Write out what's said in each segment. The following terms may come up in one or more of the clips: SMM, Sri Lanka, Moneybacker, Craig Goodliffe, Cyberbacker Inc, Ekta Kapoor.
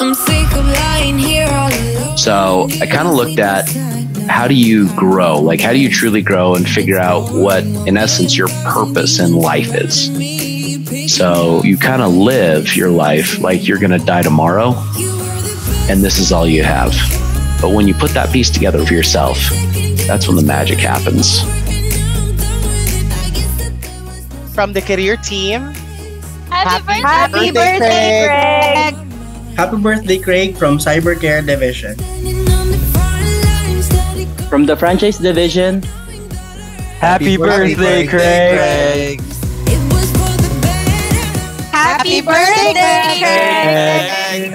I'm sick of lying here all alone. So I kind of looked at, how do you grow? Like, how do you truly grow and figure out what, in essence, your purpose in life is? So you kind of live your life like you're going to die tomorrow and this is all you have. But when you put that piece together for yourself, that's when the magic happens. From the career team, happy birthday, Craig. Happy birthday, Craig, from Cybercare Division. From the franchise division, happy birthday, Craig. Happy birthday, Craig.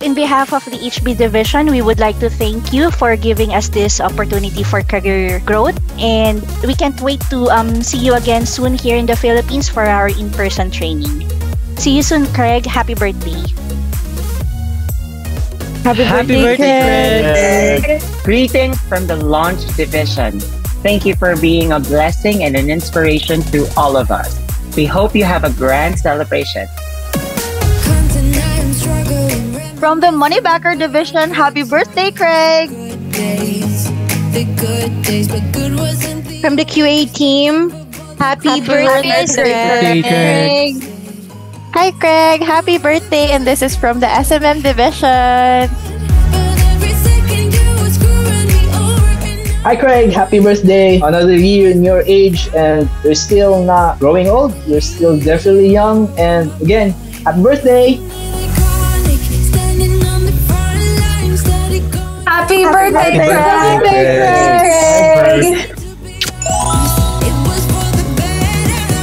In behalf of the HB Division, we would like to thank you for giving us this opportunity for career growth. And we can't wait to see you again soon here in the Philippines for our in-person training. See you soon, Craig. Happy birthday. Happy birthday, Craig. Greetings from the Launch Division. Thank you for being a blessing and an inspiration to all of us. We hope you have a grand celebration. From the Moneybacker Division, happy birthday, Craig! From the QA team, happy birthday, Craig! Hi, Craig! Happy birthday! And this is from the SMM Division. Hi, Craig! Happy birthday! Another year in your age, and you're still not growing old. You're still definitely young. And again, happy birthday! Happy birthday, Craig!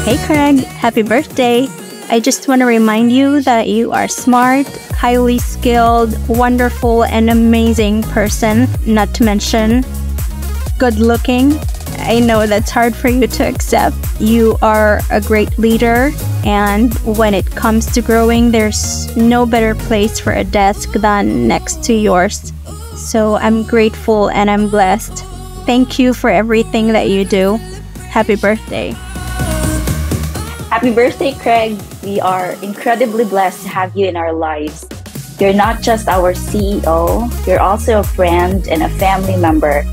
Hey, Craig! Happy birthday! I just want to remind you that you are smart, highly skilled, wonderful, and amazing person, not to mention good-looking. I know that's hard for you to accept. You are a great leader, and when it comes to growing, there's no better place for a desk than next to yours. So I'm grateful and I'm blessed. Thank you for everything that you do. Happy birthday. Happy birthday, Craig. We are incredibly blessed to have you in our lives. You're not just our CEO, you're also a friend and a family member.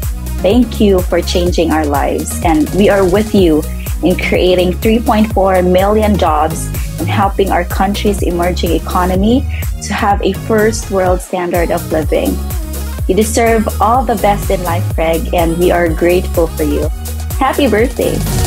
Thank you for changing our lives. And we are with you in creating 3.4 million jobs and helping our country's emerging economy to have a first world standard of living. You deserve all the best in life, Craig, and we are grateful for you. Happy birthday!